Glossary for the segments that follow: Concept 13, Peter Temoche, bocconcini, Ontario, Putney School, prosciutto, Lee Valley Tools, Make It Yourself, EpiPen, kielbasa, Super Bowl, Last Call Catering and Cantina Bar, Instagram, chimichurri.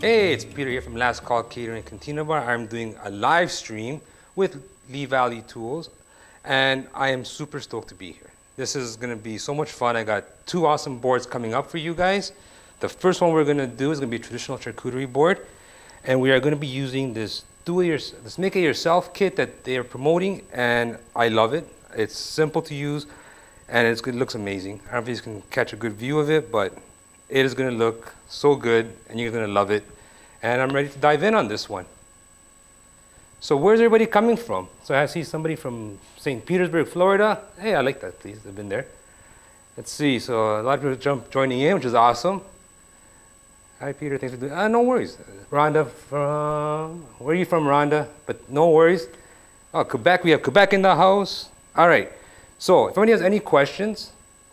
Hey, it's Peter here from Last Call Catering and Cantina Bar. I'm doing a live stream with Lee Valley Tools, and I am super stoked to be here. This is gonna be so much fun. I got two awesome boards coming up for you guys. The first one we're gonna do is gonna be a traditional charcuterie board, and we are gonna be using this make-it-yourself kit that they are promoting, and I love it. It's simple to use, and it looks amazing. I don't know if you can catch a good view of it, but it is gonna look so good, and you're gonna love it. And I'm ready to dive in on this one. So where's everybody coming from? So I see somebody from St. Petersburg, Florida. Hey, I like that, please, I've been there. Let's see, so a lot of people joining in, which is awesome. Hi, Peter, thanks for doing no worries. Rhonda from, where are you from, Rhonda? But no worries. Oh, Quebec, we have Quebec in the house. All right, so if anybody has any questions,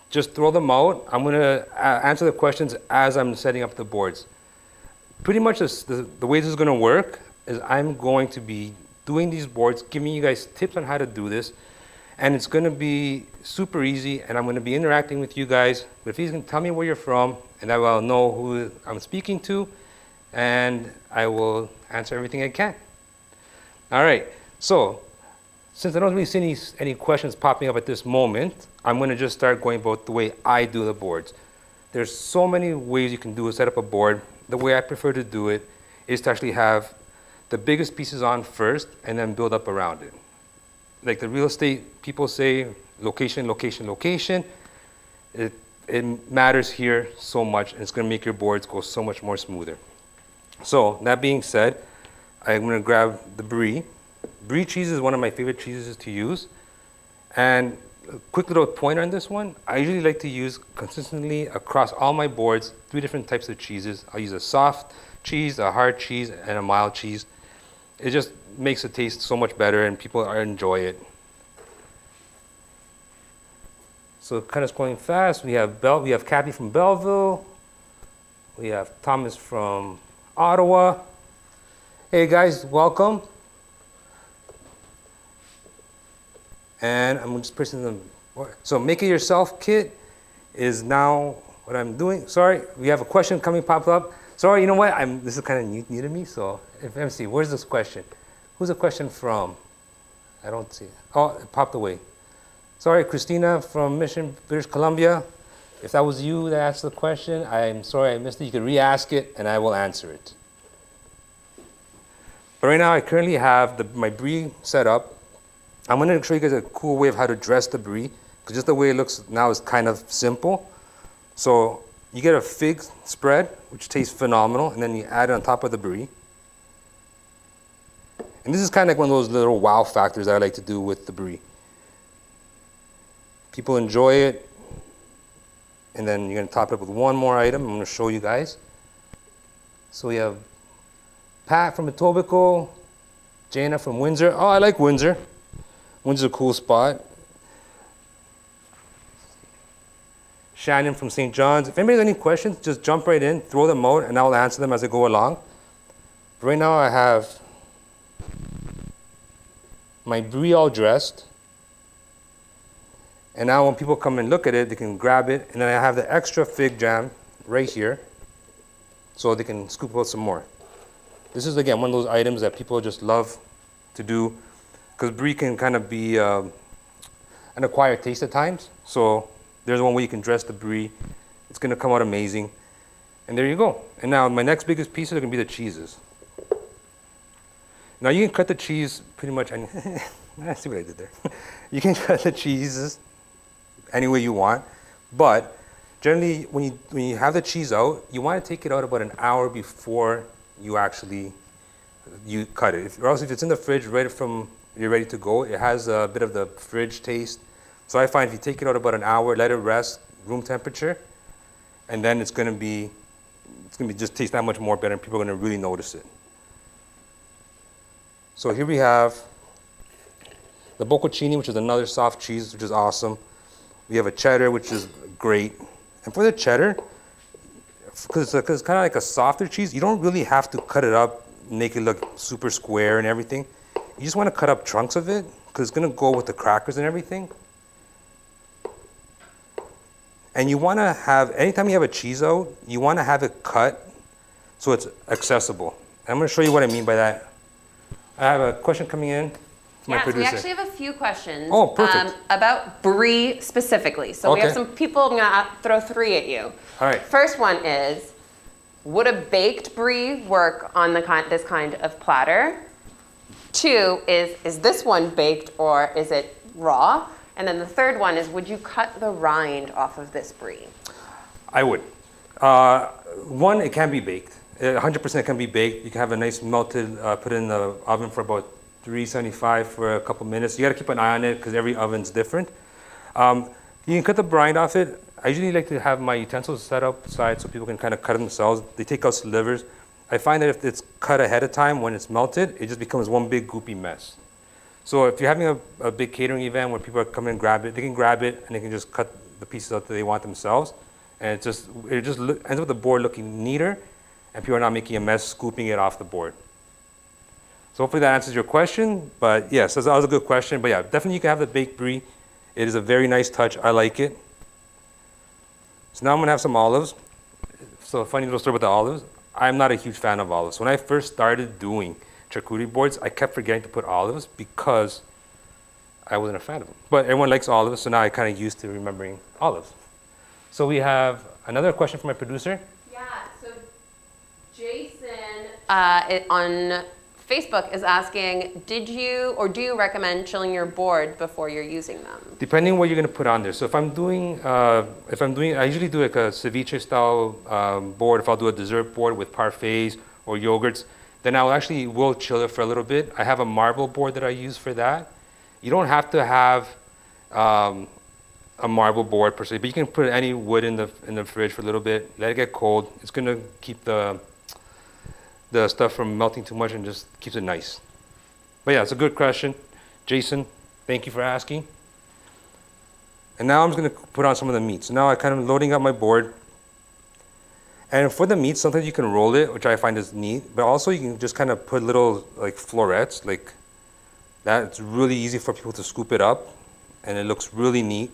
just throw them out. I'm gonna answer the questions as I'm setting up the boards. Pretty much the way this is gonna work is I'm going to be doing these boards, giving you guys tips on how to do this, and it's gonna be super easy, and I'm gonna be interacting with you guys. But if you can tell me where you're from, and I will know who I'm speaking to, and I will answer everything I can. All right, so since I don't really see any questions popping up at this moment, I'm gonna just start going about the way I do the boards. There's so many ways you can do a set up a board. The way I prefer to do it is to actually have the biggest pieces on first and then build up around it. Like the real estate people say, location, location, location. It matters here so much, and it's gonna make your boards go so much more smoother. So that being said, I'm gonna grab the brie. Brie cheese is one of my favorite cheeses to use. And a quick little pointer on this one, I usually like to use consistently across all my boards, 3 different types of cheeses. I'll use a soft cheese, a hard cheese, and a mild cheese. It just makes it taste so much better, and people enjoy it. So kind of scrolling fast, we have Kathy from Belleville. We have Thomas from Ottawa. Hey guys, welcome. And I'm just pressing them. So make it yourself kit is now what I'm doing. Sorry, we have a question popped up. Sorry, you know what? This is kind of new to me. So if MC, where's this question? Who's the question from? I don't see it. Oh, it popped away. Sorry, Christina from Mission, British Columbia. If that was you that asked the question, I'm sorry I missed it. You can re-ask it and I will answer it. But right now I currently have my brie set up. I'm gonna show you guys a cool way of how to dress the brie, because just the way it looks now is kind of simple. So you get a fig spread, which tastes phenomenal, and then you add it on top of the brie. And this is kind of like one of those little wow factors that I like to do with the brie. People enjoy it, and then you're gonna top it up with one more item I'm gonna show you guys. So we have Pat from Etobicoke, Jana from Windsor. Oh, I like Windsor. Windsor's a cool spot. Shannon from St. John's. If anybody has any questions, just jump right in, throw them out, and I'll answer them as I go along. But right now I have my brie all dressed. And now when people come and look at it, they can grab it, and then I have the extra fig jam right here, so they can scoop out some more. This is, again, one of those items that people just love to do, because brie can kind of be an acquired taste at times. So there's one way you can dress the brie. It's gonna come out amazing. And there you go. And now my next biggest pieces are gonna be the cheeses. Now you can cut the cheese pretty much, and see what I did there. You can cut the cheeses any way you want, but generally when you have the cheese out, you wanna take it out about an hour before you actually cut it. Or else if it's in the fridge right from you're ready to go. It has a bit of the fridge taste. So I find if you take it out about an hour, let it rest, room temperature, and then it's gonna be just taste that much more better, and people are gonna really notice it. So here we have the bocconcini, which is another soft cheese, which is awesome. We have a cheddar, which is great. And for the cheddar, because it's kind of like a softer cheese, you don't really have to cut it up, make it look super square and everything. You just want to cut up chunks of it, because it's going to go with the crackers and everything. And you want to have, anytime you have a cheese out, you want to have it cut so it's accessible. I'm going to show you what I mean by that. I have a question coming in. Yes, yeah, so we actually have a few questions about brie specifically. So we have some people, I'm gonna throw three at you. All right. First one is, would a baked brie work on the this kind of platter? Two is this one baked or is it raw? And then the third one is, would you cut the rind off of this brie? I would. One, it can be baked. 100% can be baked. You can have a nice melted, put in the oven for about 375 for a couple minutes. You got to keep an eye on it because every oven's different. You can cut the rind off it. I usually like to have my utensils set outside so people can kind of cut themselves. They take out slivers. I find that if it's cut ahead of time, when it's melted, it just becomes one big goopy mess. So if you're having a big catering event where people are coming and grab it, they can grab it and they can just cut the pieces out that they want themselves. And it just ends up with the board looking neater and people are not making a mess scooping it off the board. So hopefully that answers your question, but yes, that was a good question. But yeah, definitely you can have the baked brie. It is a very nice touch. I like it. So now I'm gonna have some olives. So a funny little story about the olives. I'm not a huge fan of olives. When I first started doing charcuterie boards, I kept forgetting to put olives because I wasn't a fan of them. But everyone likes olives, so now I kind of used to remembering olives. So we have another question from my producer. Yeah, so Jason on Facebook is asking, did you or do you recommend chilling your board before you're using them? Depending on what you're going to put on there. So if I'm doing, I usually do like a ceviche style board. If I'll do a dessert board with parfaits or yogurts, then I will actually will chill it for a little bit. I have a marble board that I use for that. You don't have to have a marble board per se, but you can put any wood in the fridge for a little bit. Let it get cold. It's going to keep the stuff from melting too much and just keeps it nice. But yeah, it's a good question. Jason, thank you for asking. And now I'm just gonna put on some of the meats. So now I'm kind of loading up my board. And for the meat, sometimes you can roll it, which I find is neat, but also you can just kind of put little like florets like that. It's really easy for people to scoop it up and it looks really neat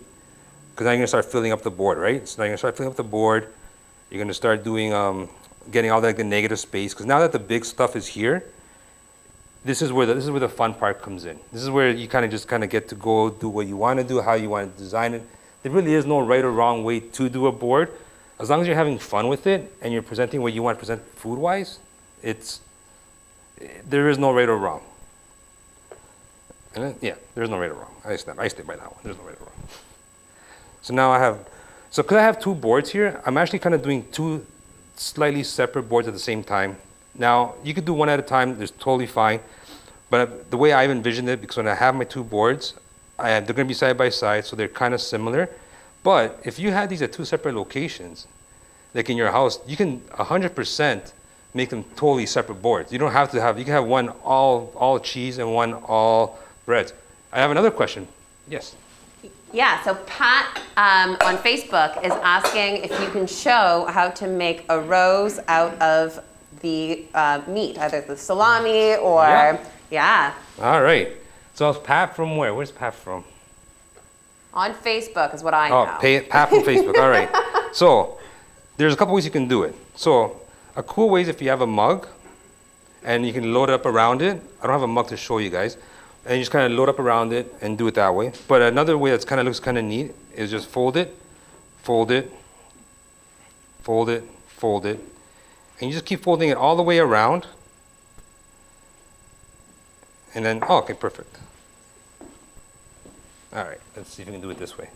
because now you're gonna start filling up the board, right? So now you're gonna start filling up the board. You're gonna start doing, getting all that, like, the negative space, because now that the big stuff is here, this is where the fun part comes in. This is where you kind of get to go do what you want to do, how you want to design it. There really is no right or wrong way to do a board. As long as you're having fun with it and you're presenting what you want to present food-wise, there is no right or wrong. And then, yeah, there's no right or wrong. I stay by that one. There's no right or wrong. So now because I have two boards here, I'm actually kind of doing two slightly separate boards at the same time. Now, you could do one at a time, it's totally fine. But the way I've envisioned it, because when I have my two boards, they're gonna be side by side, so they're kind of similar. But if you had these at two separate locations, like in your house, you can 100% make them totally separate boards. You don't have to have, you can have one all cheese and one all bread. I have another question. Yes. Yeah, so Pat on Facebook is asking if you can show how to make a rose out of the meat, either the salami or, yeah. All right, so it's Pat from where? Where's Pat from? On Facebook is what I know. Oh, Pat from Facebook, all right. So there's a couple ways you can do it. So a cool way is if you have a mug and you can load it up around it. I don't have a mug to show you guys. And you just kind of load up around it and do it that way. But another way that kind of looks kind of neat is just fold it, fold it, fold it, fold it. And you just keep folding it all the way around. And then, oh, okay, perfect. All right, let's see if we can do it this way.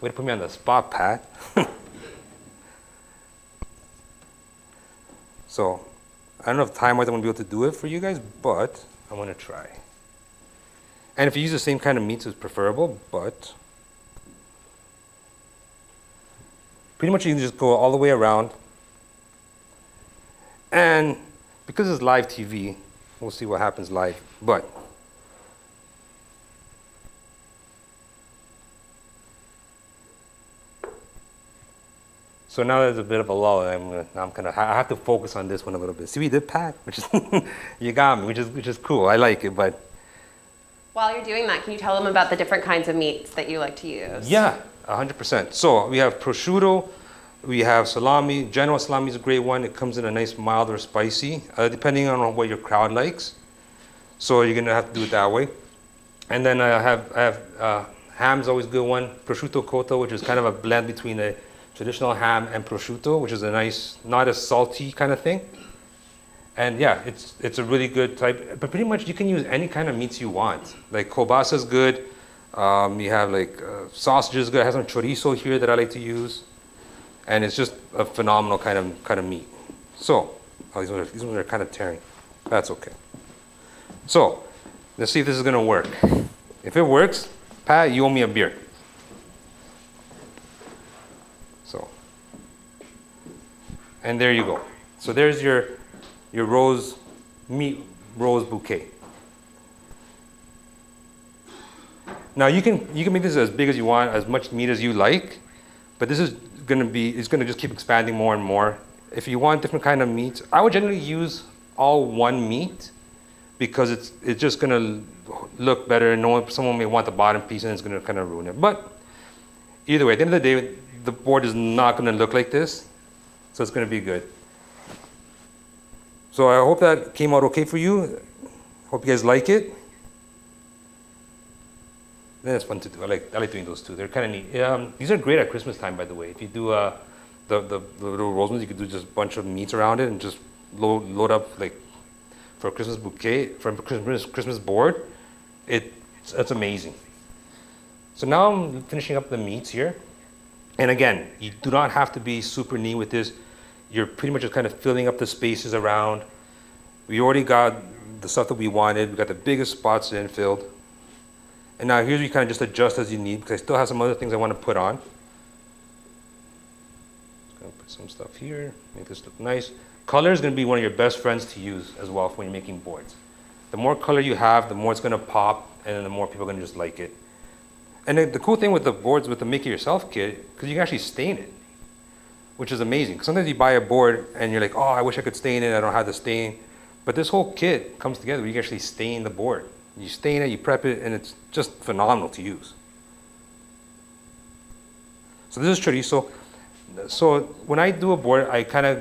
Way to put me on the spot, Pat. So, I don't know if time-wise I'm gonna be able to do it for you guys, but I'm gonna try. And if you use the same kind of meats, it's preferable, but pretty much you can just go all the way around. And because it's live TV, we'll see what happens live, but so now there's a bit of a lull. I have to focus on this one a little bit. See, we did Pat, which is you got me, which is cool. I like it, but while you're doing that, can you tell them about the different kinds of meats that you like to use? Yeah, 100%. So we have prosciutto, We have salami. General salami is a great one. It comes in a nice mild or spicy, depending on what your crowd likes. So you're gonna have to do it that way. And then I have ham's always a good one. Prosciutto cotto, which is kind of a blend between a traditional ham and prosciutto, which is a nice, not as salty kind of thing. And yeah, it's a really good type. But pretty much you can use any kind of meats you want. Like kielbasa is good. You have like sausage is good. I have some chorizo here that I like to use. And it's just a phenomenal kind of meat. So, oh, these ones are kind of tearing. That's okay. So, let's see if this is gonna work. If it works, Pat, you owe me a beer. So, and there you go. So there's your meat rose bouquet. Now you can make this as big as you want, as much meat as you like, but this is gonna be, it's gonna just keep expanding more and more. If you want different kind of meats, I would generally use all one meat because it's just gonna look better, and someone may want the bottom piece and it's gonna kind of ruin it. But either way, at the end of the day, the board is not gonna look like this, so it's gonna be good. So I hope that came out okay for you. Hope you guys like it. That's fun to do. I like doing those too. They're kind of neat. These are great at Christmas time, by the way. If you do the little rosemary, you could do just a bunch of meats around it and just load up like for a Christmas bouquet, for a Christmas board. It's amazing. So now I'm finishing up the meats here. And again, you do not have to be super neat with this. You're pretty much just kind of filling up the spaces around. We already got the stuff that we wanted. We got the biggest spots in filled. And now here's where you kind of just adjust as you need, because I still have some other things I want to put on. Just gonna put some stuff here, make this look nice. Color is gonna be one of your best friends to use as well when you're making boards. The more color you have, the more it's gonna pop, and then the more people are gonna just like it. And the cool thing with the boards with the make it yourself kit, because you can actually stain it, which is amazing. Sometimes you buy a board and you're like, oh, I wish I could stain it, I don't have the stain. But this whole kit comes together where you can actually stain the board. You stain it, you prep it, and it's just phenomenal to use. So this is chorizo. So when I do a board, I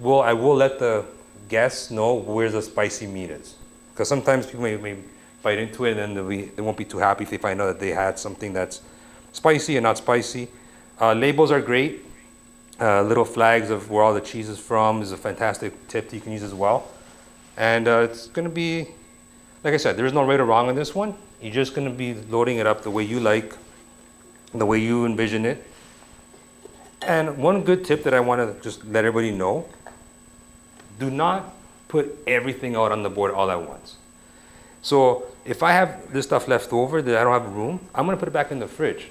will let the guests know where the spicy meat is. Because sometimes people may bite into it and then they won't be too happy if they find out that they had something that's spicy and not spicy. Labels are great. Little flags of where all the cheese is from is a fantastic tip that you can use as well. And it's gonna be, like I said, there is no right or wrong on this one. You're just gonna be loading it up the way you like, the way you envision it. And one good tip that I wanna just let everybody know, do not put everything out on the board all at once. So if I have this stuff left over that I don't have room, I'm gonna put it back in the fridge,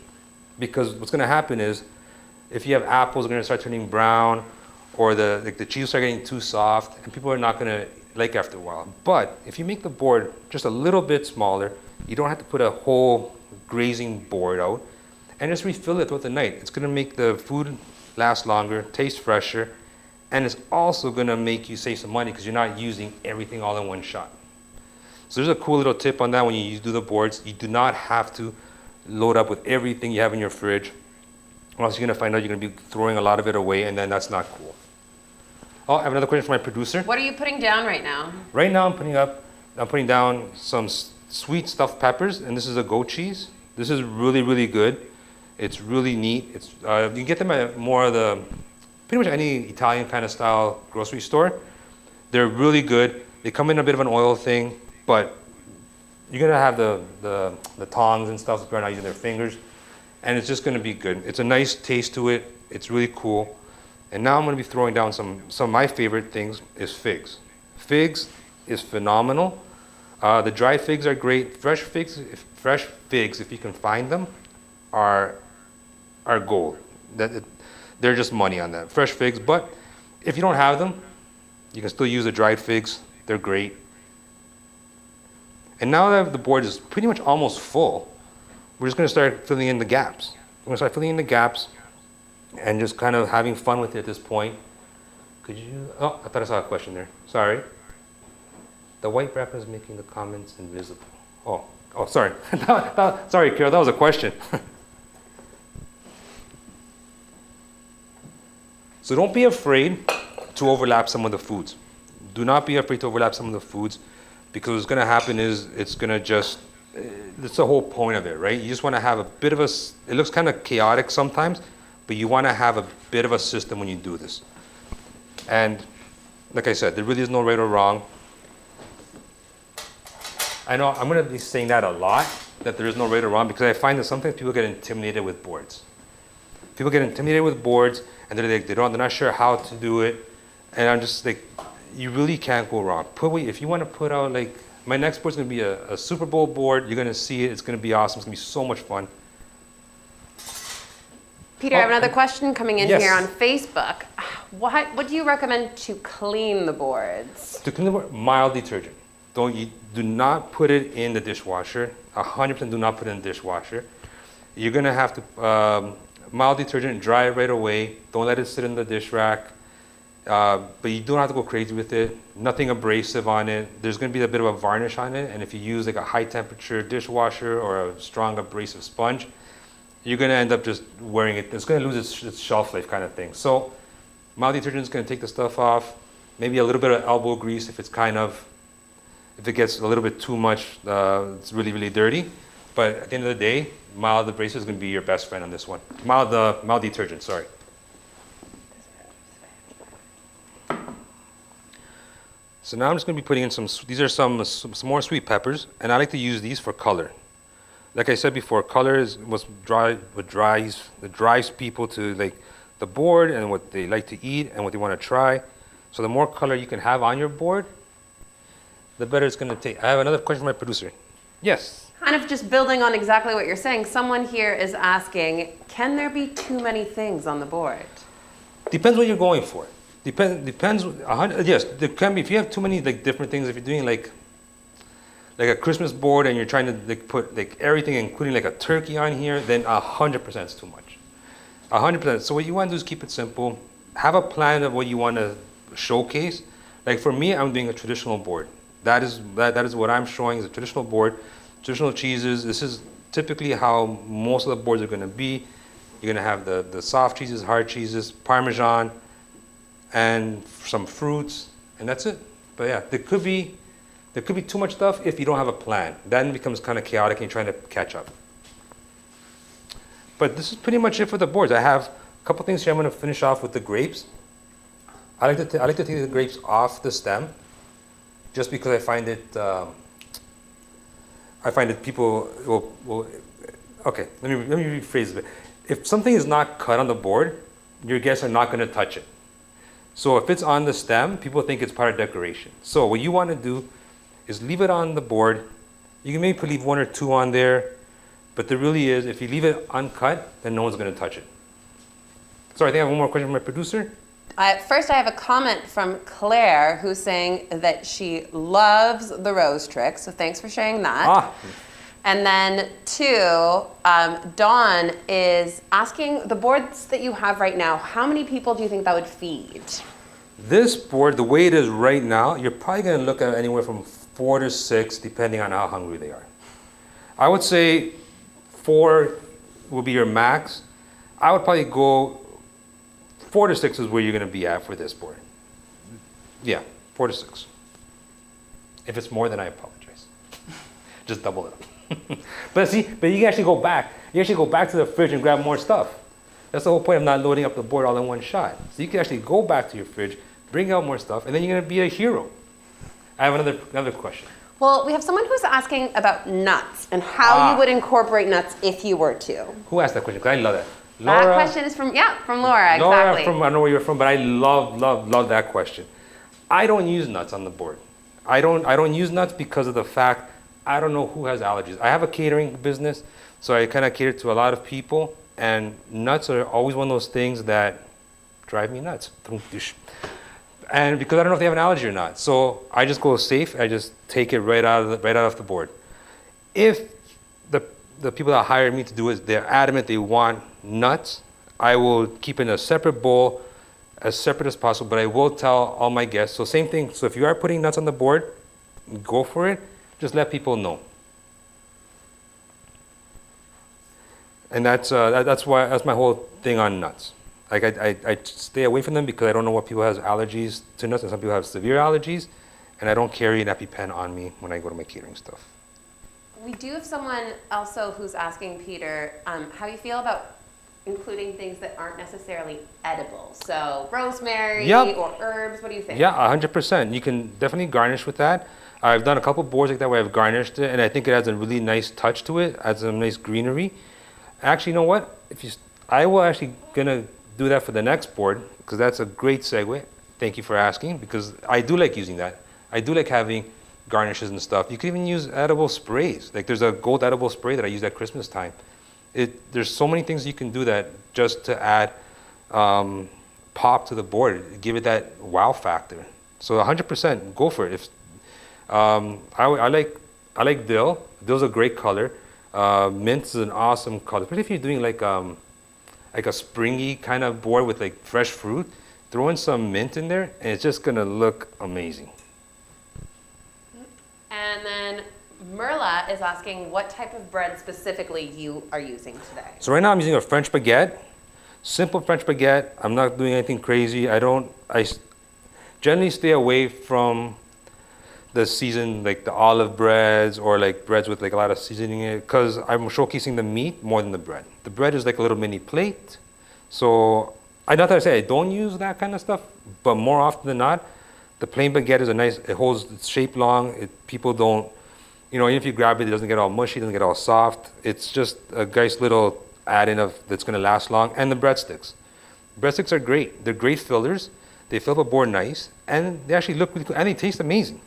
because what's gonna happen is, if you have apples, they're gonna start turning brown, or the cheese start getting too soft, and people are not gonna like after a while. But if you make the board just a little bit smaller, you don't have to put a whole grazing board out, and just refill it throughout the night. It's gonna make the food last longer, taste fresher, and it's also gonna make you save some money because you're not using everything all in one shot. So there's a cool little tip on that when you do the boards. You do not have to load up with everything you have in your fridge. Or else you're gonna find out you're gonna be throwing a lot of it away, and then that's not cool. Oh, I have another question for my producer. What are you putting down right now? Right now I'm putting down some sweet stuffed peppers, and this is a goat cheese. This is really, really good. It's really neat. It's, you can get them at more of the, pretty much any Italian kind of style grocery store. They're really good. They come in a bit of an oil thing, but you're gonna have the tongs and stuff, so people are not using their fingers. And it's just gonna be good. It's a nice taste to it. It's really cool. And now I'm gonna be throwing down some of my favorite things is figs. Figs is phenomenal. The dried figs are great. Fresh figs, if you can find them, are gold. They're just money on that. Fresh figs, but if you don't have them, you can still use the dried figs. They're great. And now that the board is pretty much almost full, we're just gonna start filling in the gaps. We're gonna start filling in the gaps and just kind of having fun with it at this point. Could you, oh, I thought I saw a question there, sorry. The white wrapper is making the comments invisible. Oh, sorry. Sorry, Carol, that was a question. So don't be afraid to overlap some of the foods. Do not be afraid to overlap some of the foods, because what's going to happen is it's going to just, that's the whole point of it, right? You just want to have a bit of a, it looks kind of chaotic sometimes, but you want to have a bit of a system when you do this. And like I said, there really is no right or wrong. I know I'm going to be saying that a lot, that there is no right or wrong, because I find that sometimes people get intimidated with boards. People get intimidated with boards, and they're like, they're not sure how to do it. And I'm just like, you really can't go wrong. If you want to put out, like, my next board's going to be a Super Bowl board. You're going to see it. It's going to be awesome. It's going to be so much fun. Peter, I have another question coming in here on Facebook. What do you recommend to clean the boards? To clean the board, mild detergent. Do not put it in the dishwasher. 100% do not put it in the dishwasher. You're going to have to, mild detergent, dry it right away. Don't let it sit in the dish rack. But you don't have to go crazy with it. Nothing abrasive on it. There's going to be a bit of a varnish on it. And if you use like a high temperature dishwasher or a strong abrasive sponge, you're going to end up just wearing it. It's going to lose its shelf life kind of thing. So mild detergent is going to take the stuff off. Maybe a little bit of elbow grease if it's kind of, if it gets a little bit too much, it's really, really dirty. But at the end of the day, mild abrasive is going to be your best friend on this one. Mild detergent, sorry. So now I'm just going to be putting in some, these are some more sweet peppers, and I like to use these for color. Like I said before, color is what drives people to like the board and what they like to eat and what they want to try. So the more color you can have on your board, the better it's going to take. I have another question from my producer. Yes? Kind of just building on exactly what you're saying, someone here is asking, can there be too many things on the board? Depends what you're going for. Depends. Yes, there can be. If you have too many like different things, if you're doing like a Christmas board and you're trying to like put like everything, including like a turkey on here, then 100% is too much. 100%. So what you want to do is keep it simple. Have a plan of what you want to showcase. Like for me, I'm doing a traditional board. That is what I'm showing is a traditional board, traditional cheeses. This is typically how most of the boards are going to be. You're going to have the soft cheeses, hard cheeses, Parmesan, and some fruits, and that's it. But yeah, there could be too much stuff if you don't have a plan. Then it becomes kind of chaotic and you're trying to catch up. But this is pretty much it for the boards. I have a couple things here. I'm going to finish off with the grapes. I like to take the grapes off the stem, just because I find that people will okay. Let me rephrase it. If something is not cut on the board, your guests are not going to touch it. So if it's on the stem, people think it's part of decoration. So what you want to do is leave it on the board. You can maybe leave one or two on there, but there really is, if you leave it uncut, then no one's going to touch it. Sorry, I think I have one more question from my producer. First, I have a comment from Claire, who's saying that she loves the rose trick, so thanks for sharing that. Ah. And then two, Dawn is asking, the boards that you have right now, how many people do you think that would feed? This board, the way it is right now, you're probably going to look at anywhere from 4 to 6, depending on how hungry they are. I would say 4 will be your max. I would probably go 4 to 6 is where you're going to be at for this board. Yeah, 4 to 6. If it's more, then I apologize. Just double it up. But you can actually go back. You actually go back to the fridge and grab more stuff. That's the whole point of not loading up the board all in one shot. So you can actually go back to your fridge, bring out more stuff, and then you're going to be a hero. I have another question. Well, we have someone who's asking about nuts and how you would incorporate nuts if you were to. Who asked that question? Because I love that. Laura, that question is from, yeah, from Laura, exactly. Laura, from, I don't know where you're from, but I love that question. I don't use nuts on the board. I don't use nuts because of the fact I don't know who has allergies. I have a catering business, so I kind of cater to a lot of people, and nuts are always one of those things that drive me nuts. And because I don't know if they have an allergy or not, so I just go safe. I just take it right out of the board. If the people that hired me to do it, they're adamant they want nuts, I will keep it in a separate bowl, as separate as possible, but I will tell all my guests. So same thing, so if you are putting nuts on the board, go for it. Just let people know. And that's my whole thing on nuts. Like I stay away from them because I don't know what people have allergies to nuts, and some people have severe allergies, and I don't carry an EpiPen on me when I go to my catering stuff. We do have someone also who's asking Peter how you feel about including things that aren't necessarily edible. So rosemary or herbs, what do you think? Yeah, 100%. You can definitely garnish with that. I've done a couple boards like that where I've garnished it, and I think it has a really nice touch to it, adds a nice greenery. Actually, you know what? If you, I will actually gonna do that for the next board, because that's a great segue. Thank you for asking, because I do like using that. I do like having garnishes and stuff. You can even use edible sprays. Like there's a gold edible spray that I used at Christmas time. There's so many things you can do that just to add pop to the board, give it that wow factor. So 100%, go for it. If, I like dill. Dill's a great color. Mint is an awesome color, especially if you're doing like a springy kind of board with like fresh fruit. Throw in some mint in there, and it's just gonna look amazing. And then Merla is asking what type of bread specifically you are using today. So right now I'm using a French baguette, simple French baguette. I'm not doing anything crazy. I generally stay away from the season, like the olive breads or like breads with like a lot of seasoning in it, because I'm showcasing the meat more than the bread. The bread is like a little mini plate. So not that I say I don't use that kind of stuff, but more often than not, the plain baguette is a nice, it holds its shape long. People don't, you know, even if you grab it, it doesn't get all mushy, it doesn't get all soft. It's just a nice little add-in that's gonna last long. And the breadsticks. Breadsticks are great. They're great fillers. They fill up a board nice, and they actually look really cool, and they taste amazing.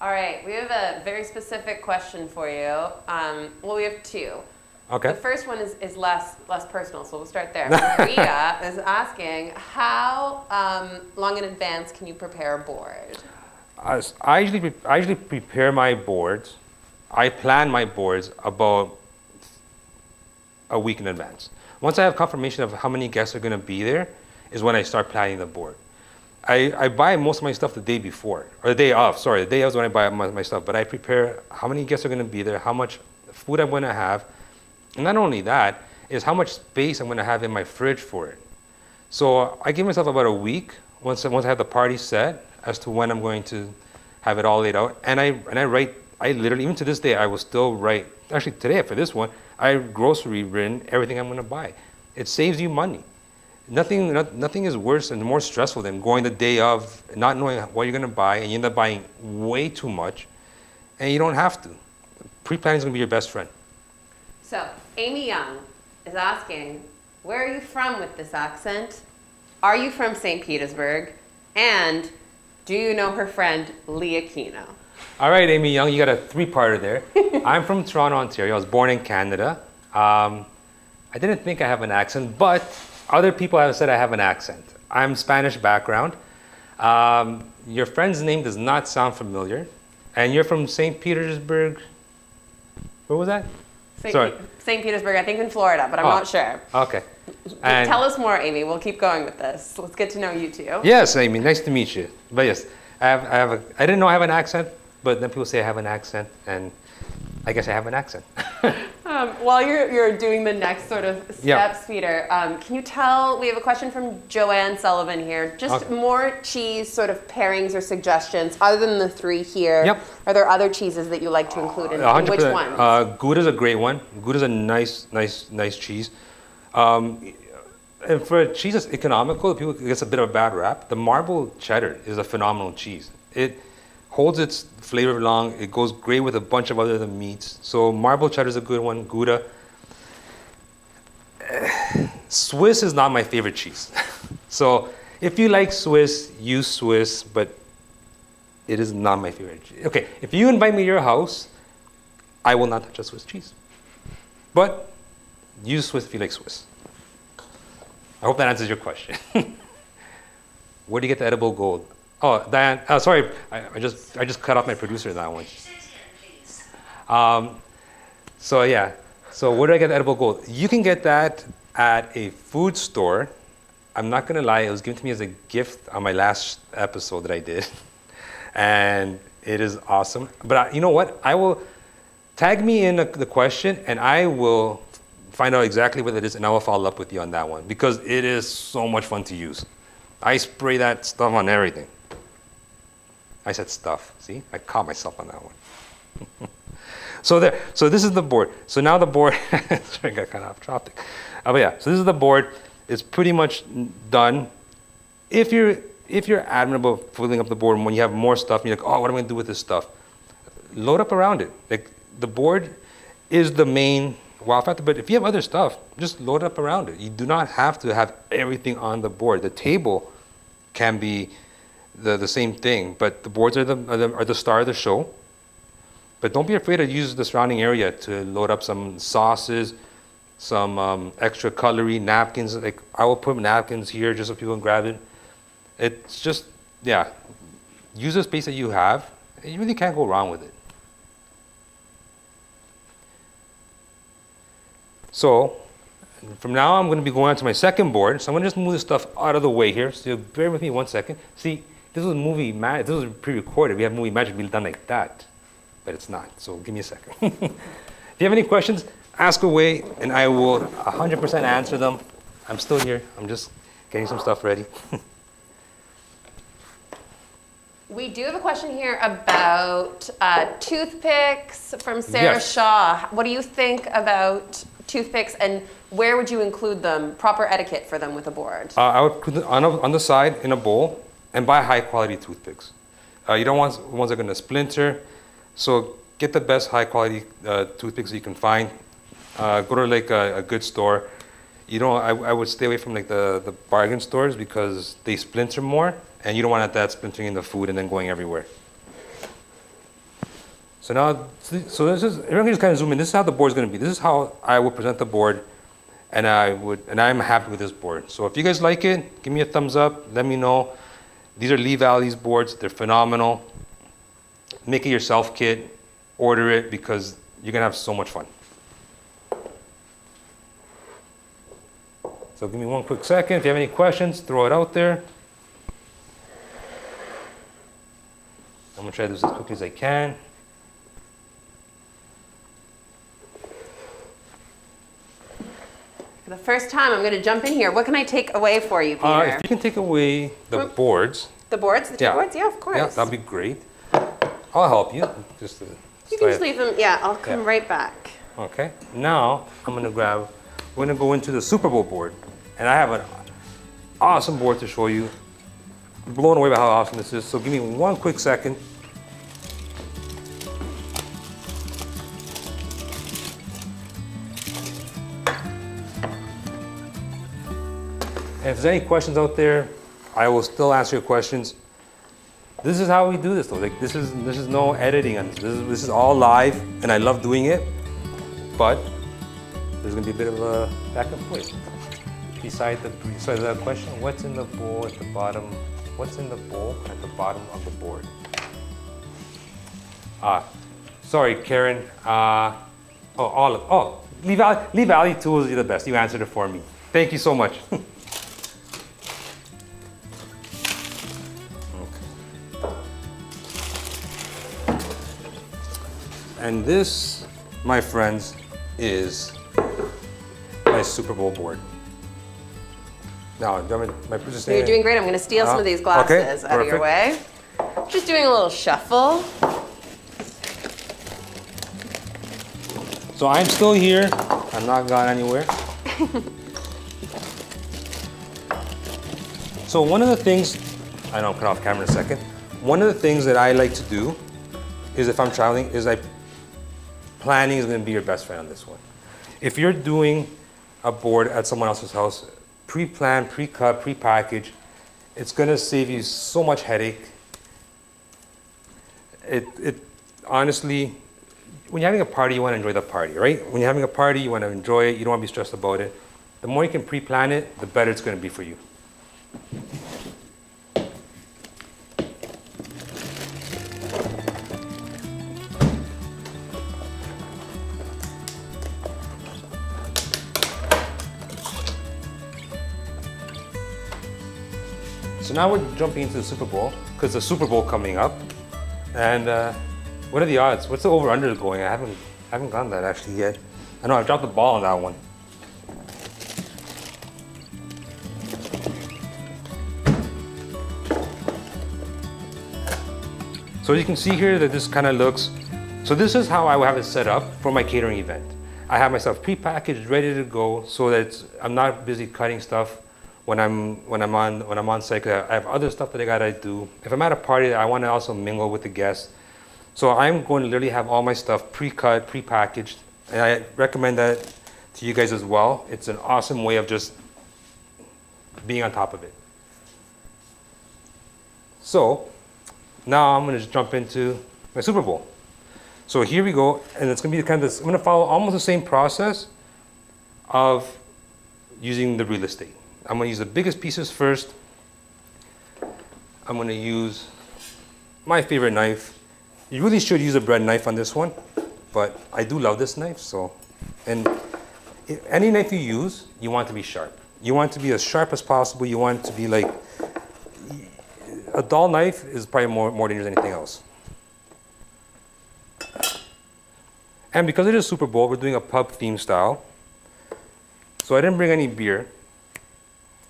All right, we have a very specific question for you. Well, we have two. Okay. The first one is less personal, so we'll start there. Maria is asking, how long in advance can you prepare a board? I usually prepare my boards. I plan my boards about a week in advance. Once I have confirmation of how many guests are going to be there is when I start planning the board. I buy most of my stuff the day before, or the day of, sorry. The day of is when I buy my stuff, but I prepare how many guests are going to be there, how much food I'm going to have, and not only that, is how much space I'm going to have in my fridge for it. So I give myself about a week once I have the party set, as to when I'm going to have it all laid out. And I write, I literally, even to this day, I will still write, actually today for this one, I grocery written everything I'm gonna buy. It saves you money. Nothing is worse and more stressful than going the day of, not knowing what you're gonna buy, and you end up buying way too much, and you don't have to. Pre-planning is gonna be your best friend. So, Amy Young is asking, where are you from with this accent? Are you from St. Petersburg? And do you know her friend, Lee Aquino? All right, Amy Young, you got a three-parter there. I'm from Toronto, Ontario. I was born in Canada. I didn't think I have an accent, but other people have said I have an accent. I'm Spanish background. Your friend's name does not sound familiar. And you're from St. Petersburg. Where was that? St. Petersburg, I think in Florida, but I'm not sure. Okay. And tell us more, Amy. We'll keep going with this. Let's get to know you too. Yes, Amy. Nice to meet you. But yes, I didn't know I have an accent, but then people say I have an accent, and I guess I have an accent. While you're doing the next sort of steps, Peter, can you tell, we have a question from Joanne Sullivan here. Just more cheese sort of pairings or suggestions, other than the three here. Yep. Are there other cheeses that you like to include in, and which ones? Gouda is a great one. Gouda is a nice cheese. And for a cheese that's economical, it gets a bit of a bad rap. The marble cheddar is a phenomenal cheese. It holds its flavor long. It goes great with a bunch of other meats. So marble cheddar is a good one, Gouda. Swiss is not my favorite cheese. So if you like Swiss, use Swiss, but it is not my favorite cheese. Okay, if you invite me to your house, I will not touch a Swiss cheese. But use Swiss if you like Swiss. I hope that answers your question. Where do you get the edible gold? Oh, Diane, sorry, I just cut off my producer that one. So where do I get the edible gold? You can get that at a food store. I'm not gonna lie, it was given to me as a gift on my last episode that I did. And it is awesome. But you know what? I will tag me in the question, and I will find out exactly what it is, and I will follow up with you on that one because it is so much fun to use. I spray that stuff on everything. I said stuff, see? I caught myself on that one. So this is the board. So now the board, sorry, I got kind of off topic. But yeah, so this is the board. It's pretty much done. If you're admirable of filling up the board, and when you have more stuff, and you're like, oh, what am I gonna do with this stuff? Load up around it. Like the board is the main wow factor, but if you have other stuff, just load up around it. You do not have to have everything on the board. The table can be the same thing, but the boards are the star of the show. But don't be afraid to use the surrounding area to load up some sauces, some extra cutlery, napkins. Like I will put napkins here just so people can grab it. It's just, yeah, use the space that you have. You really can't go wrong with it. So from now on, I'm going to be going on to my second board. So I'm going to just move this stuff out of the way here. So bear with me one second. See, this was movie magic. This was pre-recorded. We have movie magic being done like that, but it's not. So give me a second. If you have any questions, ask away, and I will 100% answer them. I'm still here. I'm just getting some stuff ready. We do have a question here about toothpicks from Sarah Shaw. What do you think about toothpicks, and where would you include them? Proper etiquette for them with a board. I would put them on the side in a bowl, and buy high-quality toothpicks. You don't want ones that are going to splinter, so get the best high-quality toothpicks you can find. Go to like a good store. You don't. I would stay away from like the bargain stores because they splinter more. And you don't want that splintering in the food and then going everywhere. So now, so this is, everyone can just kind of zoom in. This is how the board is going to be. This is how I will present the board, and I'm happy with this board. So if you guys like it, give me a thumbs up. Let me know. These are Lee Valley's boards. They're phenomenal. Make it yourself, kid. Order it because you're going to have so much fun. So give me one quick second. If you have any questions, throw it out there. I'm going to try this as quickly as I can. For the first time, I'm going to jump in here. What can I take away for you, Peter? If you can take away the boards. The boards? The two boards? Yeah, of course. Yeah, that'd be great. I'll help you. Just you can just leave them. Yeah, I'll come right back. Okay. Now, we're going to go into the Super Bowl board. And I have an awesome board to show you. Blown away by how awesome this is, so give me one quick second. And if there's any questions out there, I will still answer your questions. This is how we do this though. Like this is no editing on this. This is all live, and I love doing it, but there's gonna be a bit of a back and forth. Besides that question, what's in the bowl at the bottom? What's in the bowl at the bottom of the board? Sorry, Karen. Lee Valley Tools, you're the best. You answered it for me. Thank you so much. Okay. And this, my friends, is my Super Bowl board. No, my producer. You're doing great. I'm going to steal some of these glasses out of your way. Just doing a little shuffle. So I'm still here. I'm not gone anywhere. So one of the things, I know I'm cut off camera in a second. One of the things that I like to do is if I'm traveling is planning is going to be your best friend on this one. If you're doing a board at someone else's house, pre-planned, pre-cut, pre-packaged. It's going to save you so much headache. It honestly, when you're having a party, you want to enjoy the party, right? When you're having a party, you want to enjoy it. You don't want to be stressed about it. The more you can pre-plan it, the better it's going to be for you. So now we're jumping into the Super Bowl because the Super Bowl coming up, and what are the odds? What's the over/under going? I haven't gone that actually yet. I know I've dropped the ball on that one. So you can see here that this kind of looks, so this is how I would have it set up for my catering event. I have my stuff prepackaged, ready to go, so that it's, I'm not busy cutting stuff when I'm on site. I have other stuff that I gotta do. If I'm at a party, I want to also mingle with the guests. So I'm going to literally have all my stuff pre-cut, pre-packaged, and I recommend that to you guys as well. It's an awesome way of just being on top of it. So now I'm going to jump into my Super Bowl. So here we go, and it's going to be kind of this, I'm going to follow almost the same process of using the real estate. I'm going to use the biggest pieces first. I'm going to use my favorite knife. You really should use a bread knife on this one, but I do love this knife, so. And any knife you use, you want it to be sharp. You want it to be as sharp as possible. You want it to be like, a dull knife is probably more dangerous than anything else. And because it is Super Bowl, we're doing a pub theme style. So I didn't bring any beer.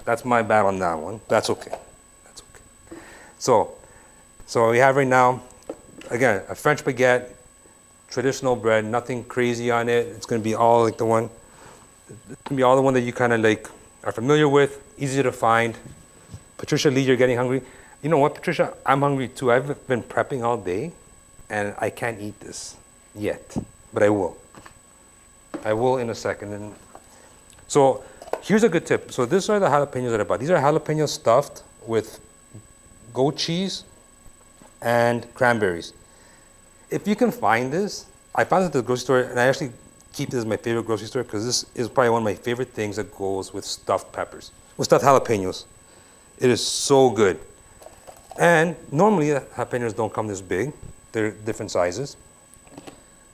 That's my bad on that one. That's okay, that's okay. So we have right now, again, a French baguette, traditional bread, nothing crazy on it. It's going to be all like the one, it's going to be all the one that you kind of like are familiar with, easy to find. Patricia Lee, you're getting hungry. You know what, Patricia? I'm hungry too. I've been prepping all day and I can't eat this yet, but I will. I will in a second. And so here's a good tip. So these are the jalapenos that I bought. These are jalapenos stuffed with goat cheese and cranberries. If you can find this, I found it at the grocery store, and I actually keep this as my favorite grocery store because this is probably one of my favorite things that goes with stuffed peppers, with stuffed jalapenos. It is so good. And normally jalapenos don't come this big. They're different sizes.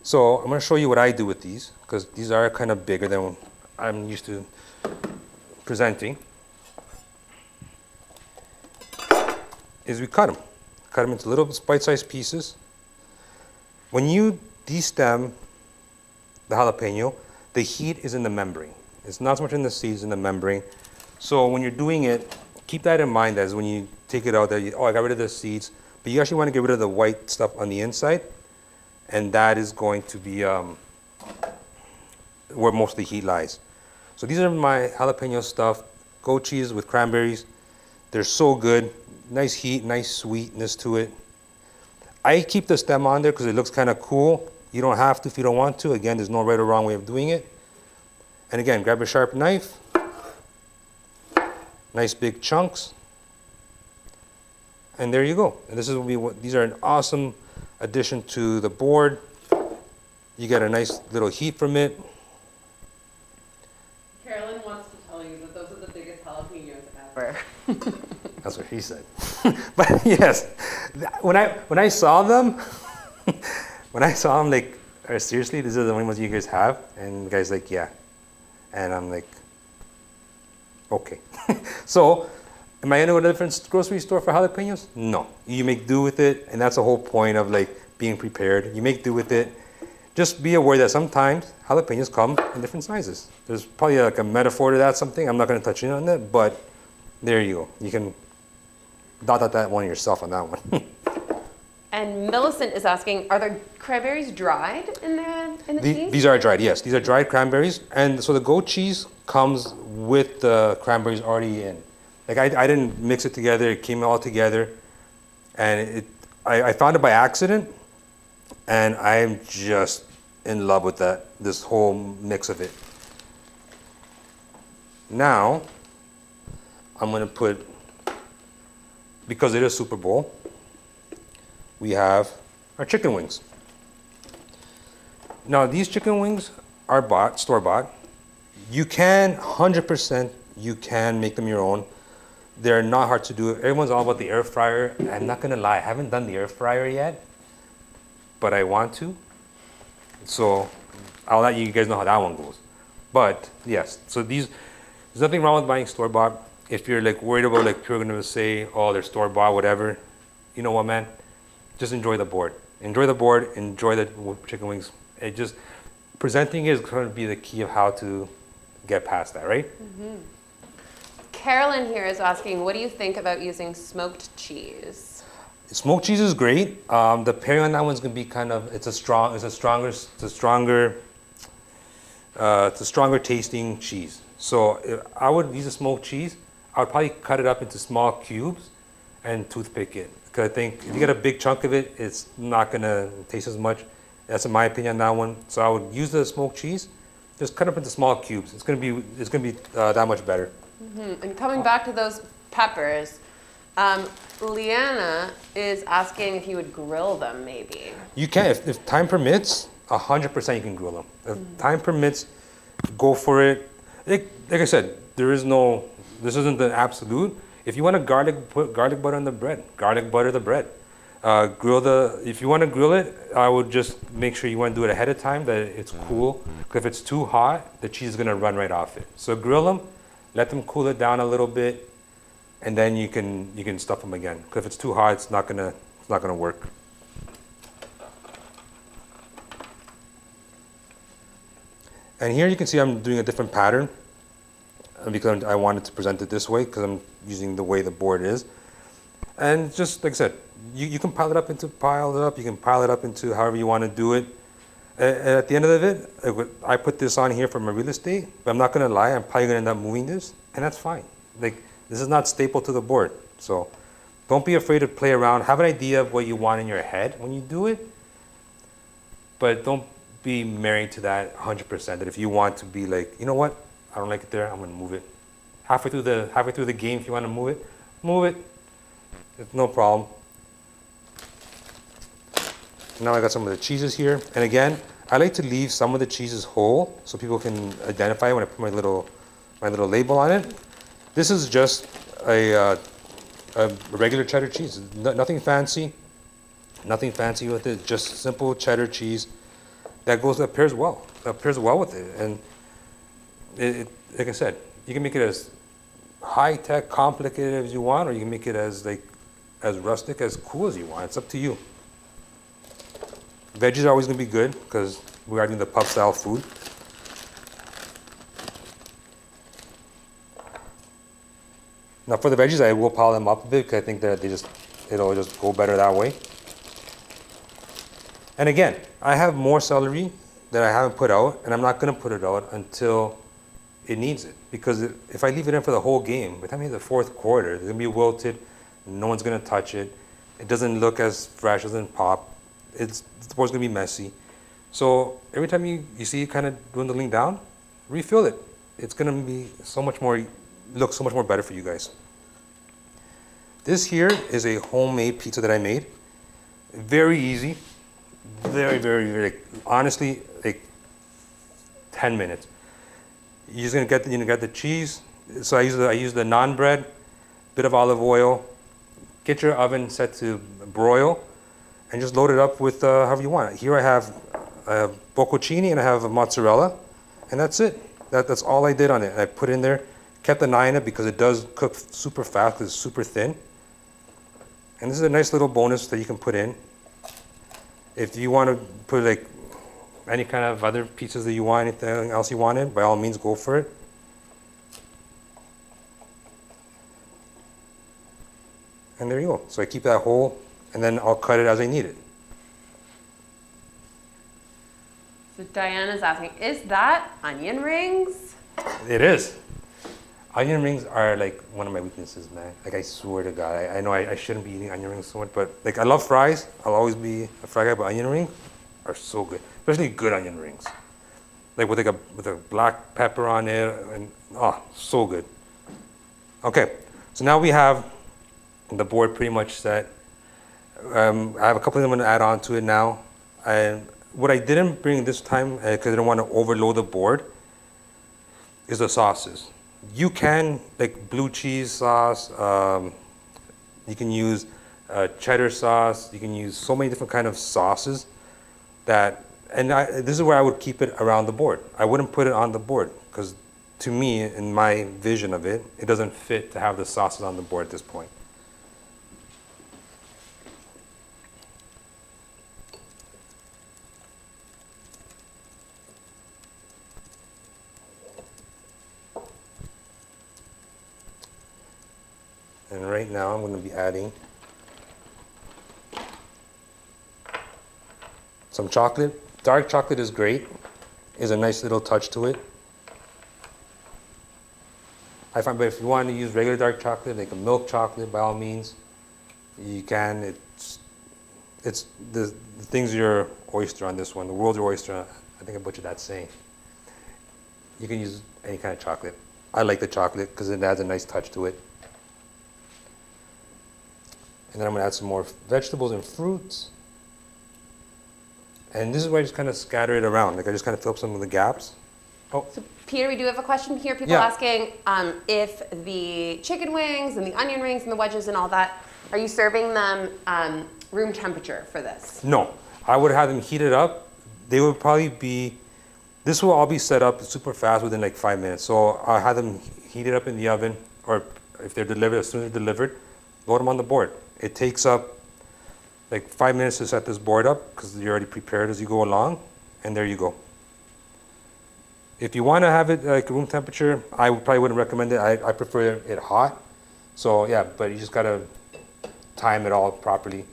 So I'm gonna show you what I do with these because these are kind of bigger than I'm used to presenting. Is we cut them. Cut them into little bite-sized pieces. When you destem the jalapeno, the heat is in the membrane. It's not so much in the seeds, in the membrane. So when you're doing it, keep that in mind as when you take it out that, you, oh, I got rid of the seeds, but you actually want to get rid of the white stuff on the inside. And that is going to be where most of the heat lies. So these are my jalapeno stuffed goat cheese with cranberries. They're so good. Nice heat, nice sweetness to it. I keep the stem on there because it looks kind of cool. You don't have to if you don't want to. Again, there's no right or wrong way of doing it. And again, grab a sharp knife. Nice big chunks. And there you go. And this is what these are an awesome addition to the board. You get a nice little heat from it. Carolyn wants to tell you that those are the biggest jalapenos ever. That's what he said. But yes, when I saw them, I'm like, oh, seriously, these are the only ones you guys have? And the guy's like, yeah. And I'm like, okay. So, am I gonna go to a different grocery store for jalapenos? No, you make do with it. And that's the whole point of like being prepared. You make do with it. Just be aware that sometimes jalapenos come in different sizes. There's probably like a metaphor to that something. I'm not gonna touch in on that, but there you go. You can dot that one yourself on that one. And Millicent is asking, are the cranberries dried in the cheese? These are dried, yes. These are dried cranberries. And so the goat cheese comes with the cranberries already in. Like I didn't mix it together. It came all together. And I found it by accident. And I'm just in love with that, this whole mix of it. Now, I'm going to put, because it is Super Bowl, we have our chicken wings. Now these chicken wings are bought, store-bought. You can, 100%, you can make them your own. They're not hard to do. Everyone's all about the air fryer. I'm not going to lie, I haven't done the air fryer yet, but I want to. So I'll let you guys know how that one goes. But yes, so these, there's nothing wrong with buying store-bought. If you're like worried about like people are gonna say, oh, they're store-bought, whatever, you know what, man? Just enjoy the board. Enjoy the board, enjoy the chicken wings. It just, presenting is gonna be the key of how to get past that, right? Mm-hmm. Carolyn here is asking, what do you think about using smoked cheese? Smoked cheese is great. The pairing on that one's gonna be kind of, it's a stronger tasting cheese. So if I would use a smoked cheese, I would probably cut it up into small cubes and toothpick it. Because I think if you get a big chunk of it, it's not gonna taste as much. That's my opinion on that one. So I would use the smoked cheese, just cut up into small cubes. It's gonna be that much better. Mm-hmm. And coming back to those peppers, Leanna is asking if you would grill them, maybe. You can, if time permits, 100% you can grill them. If time permits, go for it. Like I said, there is no, this isn't the absolute. If you want to garlic, put garlic butter on the bread. Garlic butter the bread. If you want to grill it, I would just make sure you want to do it ahead of time, that it's cool. Because if it's too hot, the cheese is going to run right off it. So grill them, let them cool it down a little bit, and then you can stuff them again. Because if it's too hot, it's not gonna work. And here you can see I'm doing a different pattern because I wanted to present it this way because I'm using the way the board is. And just like I said, you can pile it up into you can pile it up into however you want to do it. And at the end of it, I put this on here for my real estate, but I'm not gonna lie, I'm probably gonna end up moving this, and that's fine. Like, this is not staple to the board. So don't be afraid to play around. Have an idea of what you want in your head when you do it. But don't be married to that 100%. That if you want to be like, you know what? I don't like it there. I'm going to move it. Halfway through the game, if you want to move it, move it. It's no problem. Now I got some of the cheeses here. And again, I like to leave some of the cheeses whole so people can identify it when I put my little label on it. This is just a regular cheddar cheese, nothing fancy with it, just simple cheddar cheese that pairs well with it. And like I said, you can make it as high-tech, complicated as you want, or you can make it as rustic, as cool as you want. It's up to you. Veggies are always going to be good because we are doing the pub-style food. Now for the veggies, I will pile them up a bit because I think that it'll just go better that way. And again, I have more celery that I haven't put out, and I'm not going to put it out until it needs it. Because if I leave it in for the whole game, by the time you hit the fourth quarter, it's going to be wilted, no one's going to touch it, it doesn't look as fresh, doesn't pop, the board's going to be messy. So every time you see it kind of dwindling down, refill it. It's going to be so much more... looks so much more better for you guys. This here is a homemade pizza that I made. Very easy. Very, very, honestly, like 10 minutes. You're just gonna get the cheese. So I use the naan bread, bit of olive oil. Get your oven set to broil, and just load it up with however you want. Here I have bocconcini and I have mozzarella, and that's it. That's all I did on it. I put in there. Kept an eye on it because it does cook super fast because it's super thin. And this is a nice little bonus that you can put in. If you want to put like any kind of other pizzas that you want, anything else you want in, by all means go for it. And there you go. So I keep that whole and then I'll cut it as I need it. So Diana's asking, is that onion rings? It is. Onion rings are like one of my weaknesses, man. Like I swear to God, I know I shouldn't be eating onion rings so much, but like I love fries. I'll always be a fry guy, but onion rings are so good, especially good onion rings. Like with a black pepper on it, and oh, so good. Okay, so now we have the board pretty much set. I have a couple of them I'm gonna add on to it now. And what I didn't bring this time, because I didn't want to overload the board, is the sauces. You can, like blue cheese sauce, you can use cheddar sauce, you can use so many different kind of sauces that, this is where I would keep it around the board. I wouldn't put it on the board because to me, in my vision of it, it doesn't fit to have the sauces on the board at this point. And right now I'm going to be adding some chocolate. Dark chocolate is great. Is a nice little touch to it. I find, but if you want to use regular dark chocolate, like a milk chocolate, by all means, you can. It's the things your oyster on this one. The world's your oyster. I think I butchered that saying. You can use any kind of chocolate. I like the chocolate because it adds a nice touch to it. And then I'm gonna add some more vegetables and fruits. And this is where I just kind of scatter it around. Like I just kind of fill up some of the gaps. Oh. So Peter, we do have a question here. People asking if the chicken wings and the onion rings and the wedges and all that, are you serving them room temperature for this? No, I would have them heated up. They would probably be, this will all be set up super fast within like 5 minutes. So I'll have them heated up in the oven, or if they're delivered, as soon as they're delivered, load them on the board. It takes up like 5 minutes to set this board up because you're already prepared as you go along, and there you go. If you want to have it like room temperature, I probably wouldn't recommend it. I prefer it hot. So yeah, but you just gotta time it all properly.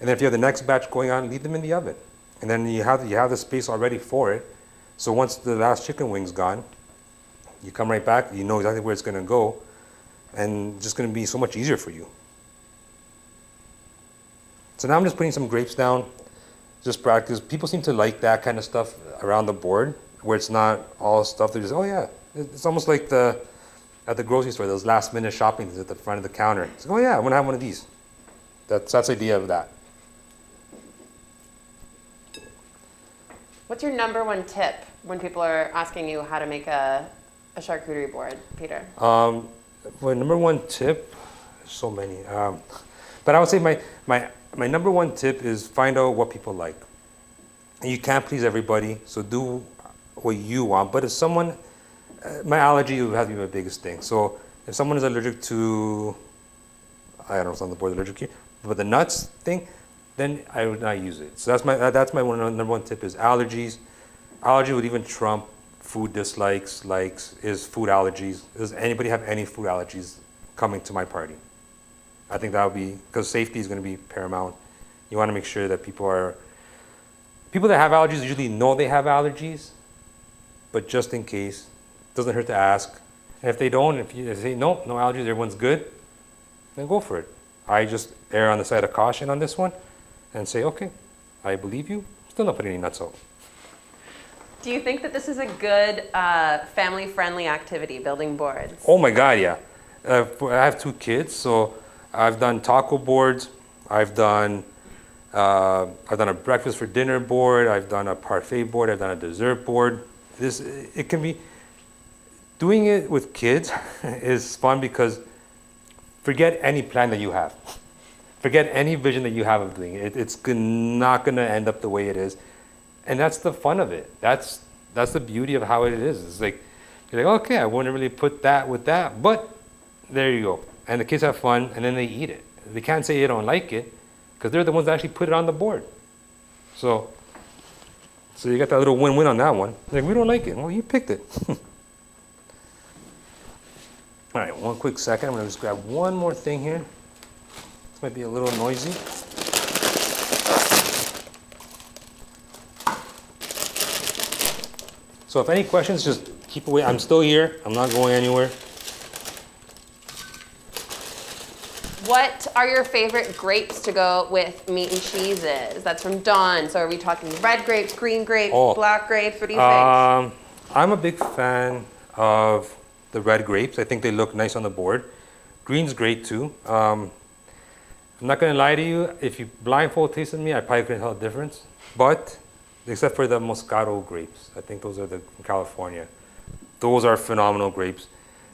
And then if you have the next batch going on, leave them in the oven. And then you have the space already for it. So once the last chicken wing's gone, you come right back, you know exactly where it's gonna go, and it's just gonna be so much easier for you. So now I'm just putting some grapes down, just practice. People seem to like that kind of stuff around the board, where it's not all stuff that just, oh yeah. It's almost like at the grocery store, those last minute shopping things at the front of the counter. It's like, oh yeah, I wanna have one of these. That's the idea of that. What's your #1 tip when people are asking you how to make a charcuterie board, Peter? My #1 tip, so many. But I would say my #1 tip is find out what people like. You can't please everybody, so do what you want. But if someone, my allergy would have to be my biggest thing. So if someone is allergic to, I don't know if it's on the board allergic here, but the nuts thing, then I would not use it. So that's my #1 tip is allergies. Allergy would even trump food dislikes, likes, is food allergies. Does anybody have any food allergies coming to my party? I think that would be, because safety is going to be paramount. You want to make sure that people that have allergies usually know they have allergies, but just in case, it doesn't hurt to ask. And if they don't, if they say, nope, no allergies, everyone's good, then go for it. I just err on the side of caution on this one and say, okay, I believe you, still not putting any nuts out. Do you think that this is a good family-friendly activity, building boards? Oh my God, yeah. I have 2 kids, so I've done taco boards, I've done a breakfast for dinner board, I've done a parfait board, I've done a dessert board. It can be, doing it with kids is fun because forget any plan that you have. Forget any vision that you have of doing it. It's not gonna end up the way it is. And that's the fun of it. That's the beauty of how it is. It's like, you're like, okay, I wouldn't really put that with that, but there you go. And the kids have fun, and then they eat it. They can't say they don't like it, because they're the ones that actually put it on the board. So you got that little win-win on that one. Like, we don't like it. Well, you picked it. All right, one quick second. I'm gonna just grab one more thing here. This might be a little noisy. So if any questions, just keep away. I'm still here. I'm not going anywhere. What are your favorite grapes to go with meat and cheeses? That's from Dawn. So are we talking red grapes, green grapes, black grapes? What do you think? I'm a big fan of the red grapes. I think they look nice on the board. Green's great too. I'm not gonna lie to you, if you blindfold tasted me, I probably couldn't tell the difference. But except for the Moscato grapes, I think those are from California. Those are phenomenal grapes.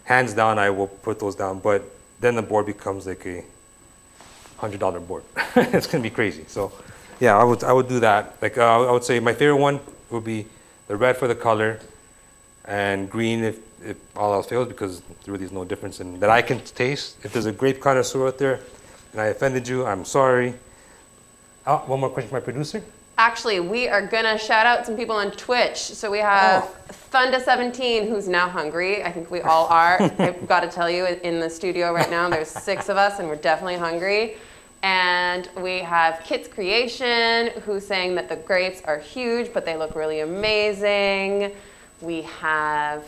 Hands down, I will put those down. But then the board becomes like a $100 board. It's gonna be crazy. So yeah, I would do that. Like I would say my favorite one would be the red for the color and green if all else fails, because there really is no difference in that I can taste. If there's a grape connoisseur out there and I offended you, I'm sorry. Oh, one more question for my producer. Actually, we are gonna shout out some people on Twitch. So we have Thunda17, who's now hungry. I think we all are. I've got to tell you, in the studio right now, there's 6 of us, and we're definitely hungry. And we have Kit's Creation, who's saying that the grapes are huge, but they look really amazing. We have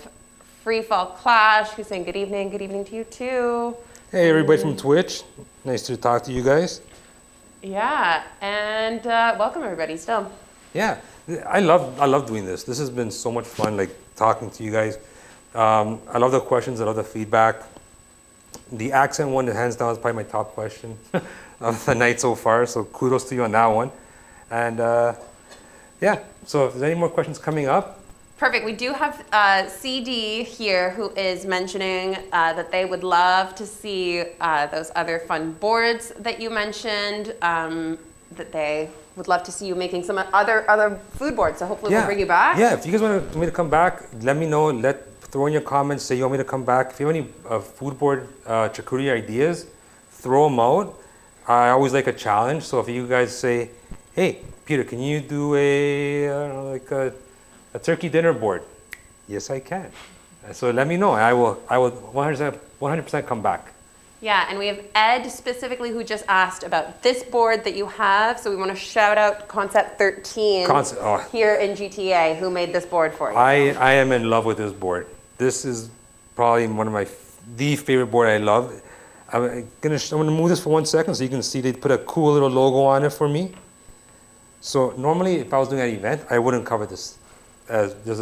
Free Fall Clash, who's saying good evening to you too. Hey, everybody from Twitch. Nice to talk to you guys. Yeah, and welcome everybody still. Yeah, I love doing this. This has been so much fun, like talking to you guys. I love the questions, I love the feedback. The accent one, hands down, is probably my top question of the night so far, so kudos to you on that one. And yeah, so if there's any more questions coming up. Perfect, we do have CD here who is mentioning that they would love to see those other fun boards that you mentioned, that they would love to see you making some other food boards, so hopefully we'll bring you back. Yeah, if you guys want me to come back, let me know, throw in your comments, say you want me to come back. If you have any food board charcuterie ideas, throw them out. I always like a challenge, so if you guys say, hey, Peter, can you do a, I don't know, like a turkey dinner board? Yes, I can. So let me know, I will 100% come back. Yeah, and we have Ed specifically who just asked about this board that you have. So we want to shout out Concept 13 here in GTA who made this board for you. I am in love with this board. This is probably one of the favorite board I love. I'm gonna move this for 1 second so you can see they put a cool little logo on it for me. So normally if I was doing an event, I wouldn't cover this. As there's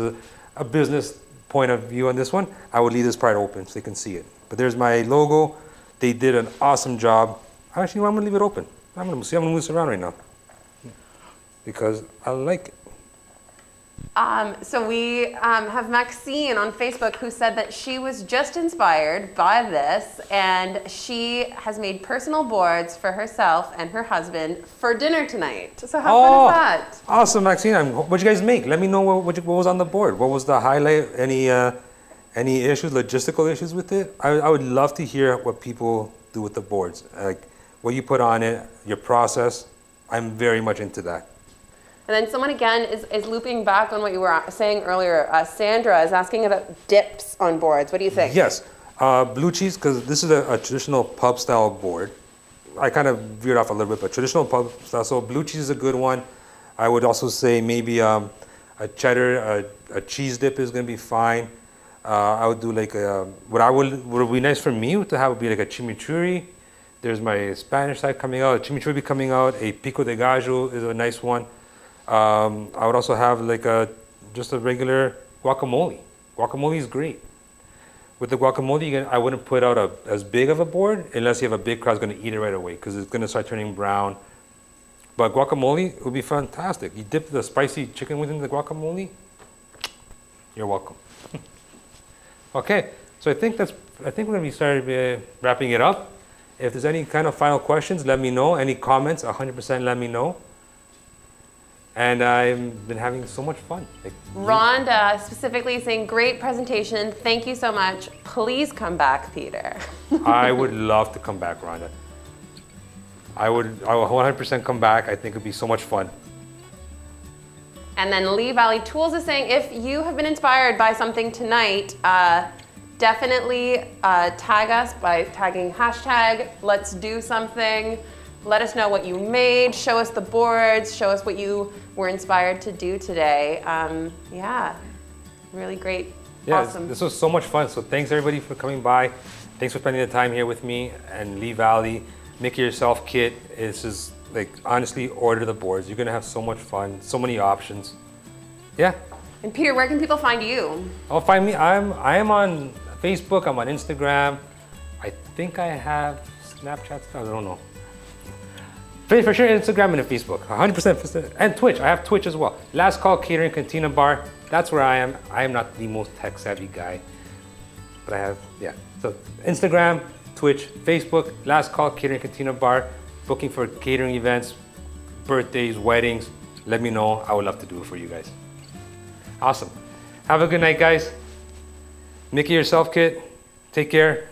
a business point of view on this one, I would leave this part open so they can see it. But there's my logo. They did an awesome job. Actually, I'm gonna leave it open. I'm gonna move this around right now because I like it. So we have Maxine on Facebook who said that she was just inspired by this and she has made personal boards for herself and her husband for dinner tonight. So how fun is that? Awesome, Maxine. What'd you guys make? Let me know what was on the board. What was the highlight? Any issues, logistical issues with it? I would love to hear what people do with the boards, like what you put on it, your process. I'm very much into that. And then someone again is looping back on what you were saying earlier. Sandra is asking about dips on boards. What do you think? Yes, blue cheese, because this is a traditional pub style board. I kind of veered off a little bit, but traditional pub style. So blue cheese is a good one. I would also say maybe a cheddar, a cheese dip is gonna be fine. I would do like what would be nice for me to have would be like a chimichurri. There's my Spanish side coming out, a chimichurri be coming out, a pico de gallo is a nice one. I would also have like just a regular guacamole. Guacamole is great. With the guacamole, I wouldn't put out as big of a board unless you have a big crowd that's gonna eat it right away because it's gonna start turning brown. But guacamole would be fantastic. You dip the spicy chicken within the guacamole, you're welcome. Okay, so I think we're gonna be starting wrapping it up. If there's any kind of final questions, let me know. Any comments, 100% let me know. And I've been having so much fun. Like, Rhonda specifically saying, great presentation, thank you so much. Please come back, Peter. I would love to come back, Rhonda. I would 100% come back. I think it'd be so much fun. And then Lee Valley Tools is saying, if you have been inspired by something tonight, definitely tag us by tagging hashtag, let's do something. Let us know what you made, show us the boards, show us what you were inspired to do today. Yeah, really great, awesome. This was so much fun. So thanks everybody for coming by. Thanks for spending the time here with me and Lee Valley. Make it yourself kit. It's just, like, honestly, order the boards. You're gonna have so much fun, so many options. Yeah. And Peter, where can people find you? Oh, find me. I am on Facebook. I'm on Instagram. I think I have Snapchat. I don't know. For sure, Instagram and Facebook. 100%. And Twitch. I have Twitch as well. Last Call Catering Cantina Bar. That's where I am. I am not the most tech savvy guy, but I have So Instagram, Twitch, Facebook, Last Call Catering Cantina Bar. Booking for catering events, birthdays, weddings, let me know. I would love to do it for you guys. Awesome. Have a good night, guys. Make it yourself, kid. Take care.